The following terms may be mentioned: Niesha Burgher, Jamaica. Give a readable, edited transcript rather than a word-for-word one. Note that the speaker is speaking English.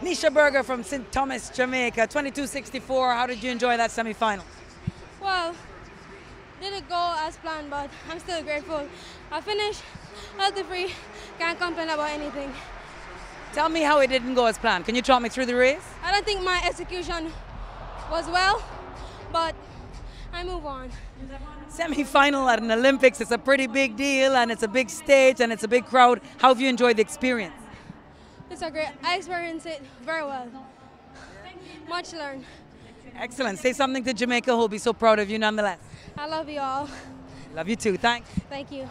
Niesha Burgher from St. Thomas, Jamaica, 22-64. How did you enjoy that semi-final? Well, didn't go as planned, but I'm still grateful. I finished healthy free, can't complain about anything. Tell me how it didn't go as planned. Can you talk me through the race? I don't think my execution was well, but I move on. Semi-final at an Olympics, it's a pretty big deal, and it's a big stage, and it's a big crowd. How have you enjoyed the experience? It's a great, I experienced it very well. Much learned. Excellent. Say something to Jamaica, who'll be so proud of you nonetheless. I love you all. Love you too. Thanks. Thank you.